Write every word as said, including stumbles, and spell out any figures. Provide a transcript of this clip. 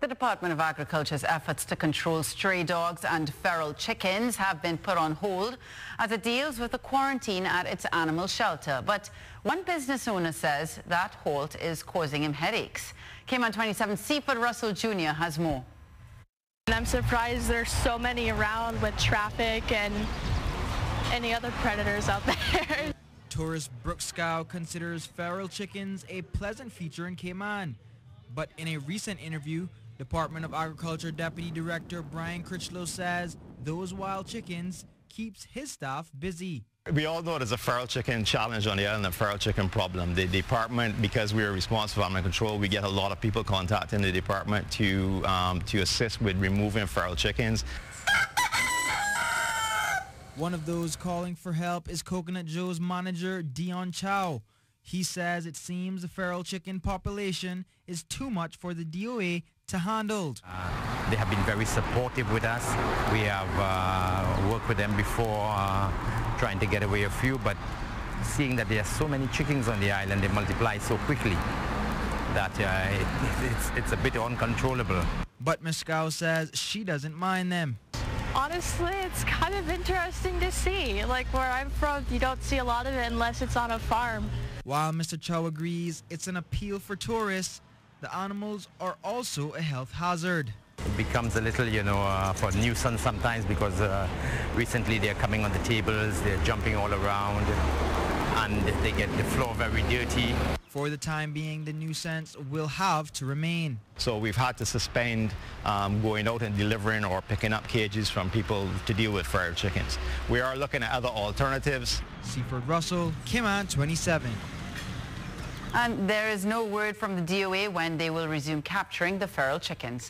The Department of Agriculture's efforts to control stray dogs and feral chickens have been put on hold as it deals with the quarantine at its animal shelter. But one business owner says that halt is causing him headaches. K M A N twenty-seven Seyford Russell Junior has more. And I'm surprised there's so many around with traffic and any other predators out there. Tourist Brooke Schow considers feral chickens a pleasant feature in Cayman. But in a recent interview, Department of Agriculture Deputy Director Brian Crichlow says those wild chickens keeps his staff busy. We all know there's a feral chicken challenge on the island, a feral chicken problem. The department, because we are responsible for animal control, we get a lot of people contacting the department to, um, to assist with removing feral chickens. One of those calling for help is Coconut Joe's manager, Deon Chow. He says it seems the feral chicken population is too much for the D O A to handle. Uh, they have been very supportive with us. We have uh, worked with them before uh, trying to get away a few, but seeing that there are so many chickens on the island, they multiply so quickly that uh, it, it's, it's a bit uncontrollable. But Miz Schow says she doesn't mind them. Honestly, it's kind of interesting to see. Like where I'm from, you don't see a lot of it unless it's on a farm. While Mister Chow agrees it's an appeal for tourists, the animals are also a health hazard. It becomes a little, you know, uh, for nuisance sometimes because uh, recently they're coming on the tables, they're jumping all around, and they get the floor very dirty. For the time being, the nuisance will have to remain. So we've had to suspend um, going out and delivering or picking up cages from people to deal with feral chickens. We are looking at other alternatives. Seyford Russell, K M A N twenty-seven. And there is no word from the D O A when they will resume capturing the feral chickens.